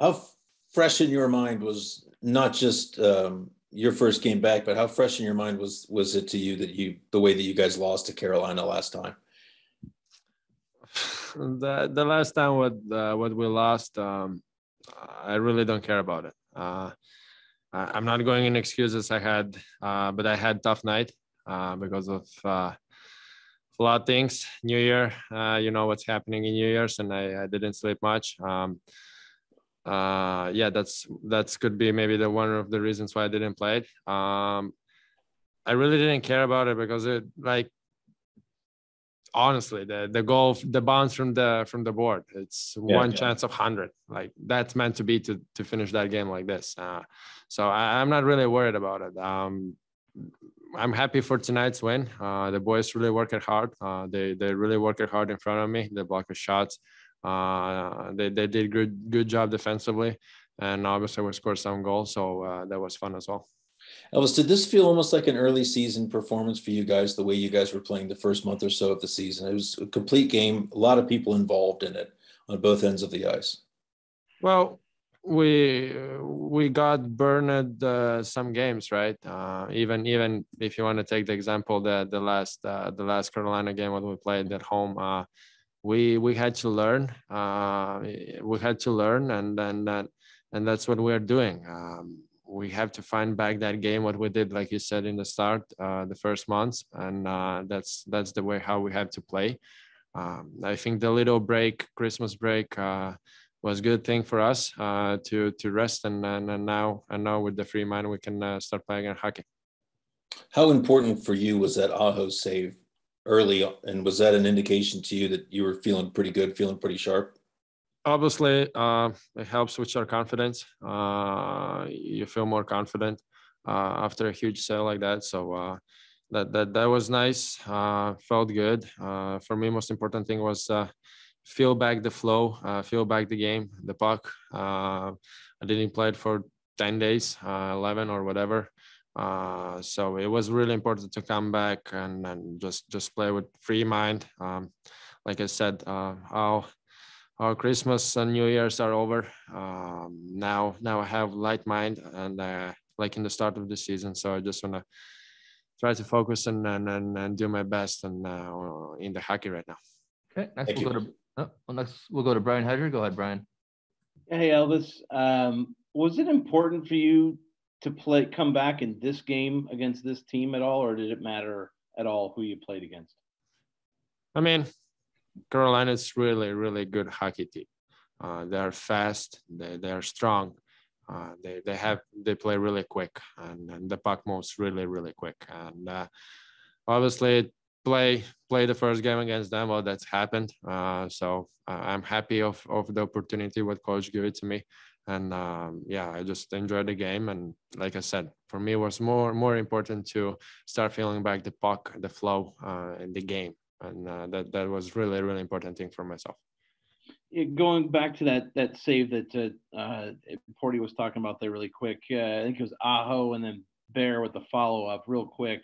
How fresh in your mind was not just your first game back, but how fresh in your mind was it to you that the way that you guys lost to Carolina last time? The last time what we lost, I really don't care about it. I'm not going in excuses. But I had a tough night because of a lot of things. New Year, you know what's happening in New Year's, and I didn't sleep much. Yeah, that's could be maybe the one of the reasons why I didn't play it. I really didn't care about it because it, like, honestly, the goal, the bounce from the board, it's one chance of 100. Like, that's meant to be to finish that game like this. So I'm not really worried about it. I'm happy for tonight's win. The boys really worked hard. They really worked hard in front of me. They blocked shots. They did good job defensively, and obviously we scored some goals, so that was fun as well. Elvis, did this feel almost like an early season performance for you guys, the way you guys were playing the first month or so of the season? It was a complete game, a lot of people involved in it on both ends of the ice. Well, we got burned some games, right? Even if you want to take the example that the last Carolina game when we played at home, we had to learn. And that's what we're doing. We have to find back that game, what we did, like you said, in the start, the first months. And that's the way how we have to play. I think the little break, Christmas break, was a good thing for us to rest. And now with the free mind, we can start playing our hockey. How important for you was that Aho save early? And was that an indication to you that you were feeling pretty good, feeling pretty sharp? Obviously, it helps with your confidence. You feel more confident after a huge sale like that. So that was nice. Felt good. For me, most important thing was feel back the flow, feel back the game, the puck. I didn't play it for 10 days, 11 or whatever. So it was really important to come back and just play with free mind. Like I said, our Christmas and New Year's are over. Now I have light mind and like in the start of the season. So I just want to try to focus and do my best and in the hockey right now. Okay, next we'll go to Brian Hedger. Go ahead, Brian. Hey, Elvis. Was it important for you to come back in this game against this team at all, or did it matter at all who you played against? I mean, Carolina's really, really good hockey team. They are fast. They are strong. They play really quick, and the puck moves really, really quick. And obviously, play the first game against them. Well, that's happened. So I'm happy of the opportunity what coach gave it to me. And yeah, I just enjoyed the game. And like I said, for me, it was more important to start feeling back the puck, the flow, and the game. And that was really, really important thing for myself. Going back to that save that Portie was talking about there really quick, I think it was Aho and then Bear with the follow-up real quick.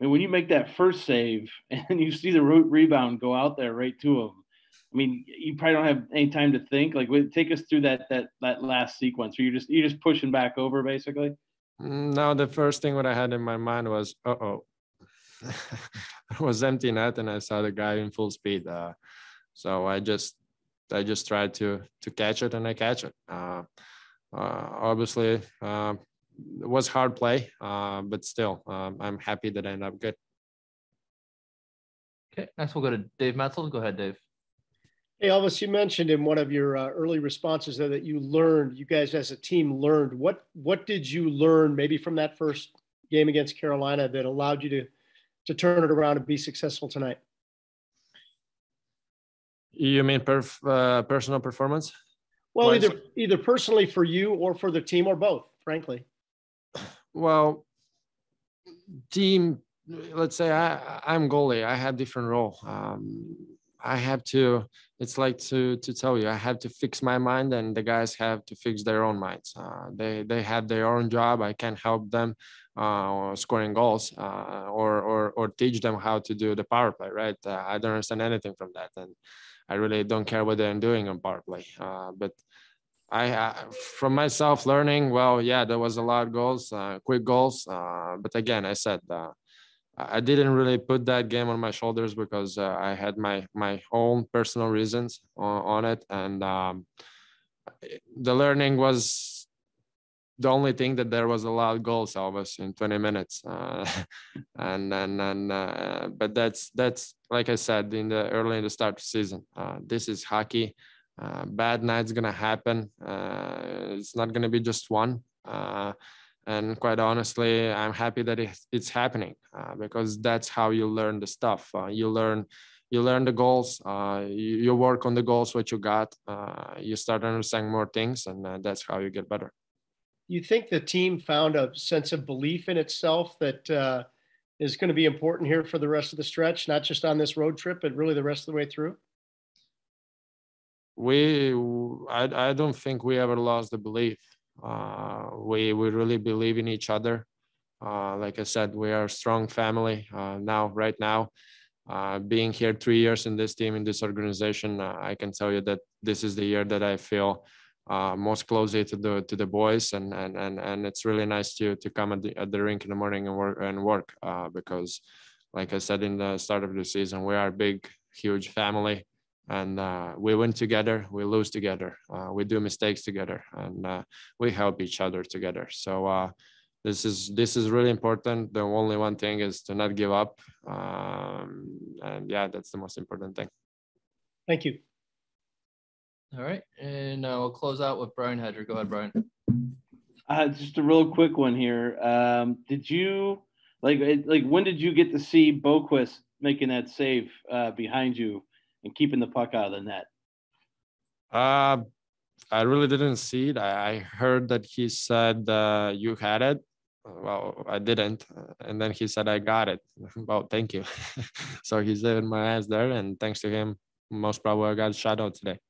I mean, when you make that first save and you see the rebound go out there right to him, I mean, you probably don't have any time to think. Like, take us through that last sequence where you're just pushing back over, basically. No, the first thing what I had in my mind was, uh-oh. It was empty net and I saw the guy in full speed, so I just tried to catch it, and I catch it. Obviously, it was hard play, but still, I'm happy that I ended up good. Okay, next we'll go to Dave Metzl. Go ahead, Dave. Hey, Elvis, you mentioned in one of your early responses there that you guys as a team learned. What did you learn maybe from that first game against Carolina that allowed you to turn it around and be successful tonight? You mean personal performance? Well, either personally for you or for the team or both, frankly. Well, team, let's say I'm goalie. I have different role. I have to, it's like to tell you, I have to fix my mind and the guys have to fix their own minds. They have their own job. I can't help them scoring goals or teach them how to do the power play, right? I don't understand anything from that. And I really don't care what they're doing on power play. But From myself learning, well, yeah, there was a lot of goals, quick goals. But again, I said, I didn't really put that game on my shoulders because I had my own personal reasons on it. And the learning was the only thing that there was a lot of goals, Elvis, in 20 minutes. But that's like I said, early in the start of the season, this is hockey. Bad night's gonna happen. It's not gonna be just one. And quite honestly, I'm happy that it's happening because that's how you learn the stuff. You learn the goals. You work on the goals, what you got. You start understanding more things, and that's how you get better. You think the team found a sense of belief in itself that is going to be important here for the rest of the stretch, not just on this road trip, but really the rest of the way through? I don't think we ever lost the belief. We really believe in each other. Like I said, we are a strong family right now. Being here 3 years in this team, in this organization, I can tell you that this is the year that I feel most closely to the boys, and it's really nice to come at the rink in the morning and work because, like I said, in the start of the season, we are a big, huge family. And we win together, we lose together, we do mistakes together, and we help each other together. So this is really important. The only one thing is to not give up. And yeah, that's the most important thing. Thank you. All right, and we'll close out with Brian Hedger. Go ahead, Brian. Just a real quick one here. Did you, like when did you get to see Boquist making that save behind you and keeping the puck out of the net? I really didn't see it. I heard that he said, you had it. Well, I didn't. And then he said, I got it. Well, thank you. So he's saving my ass there. And thanks to him, most probably I got a shutout today.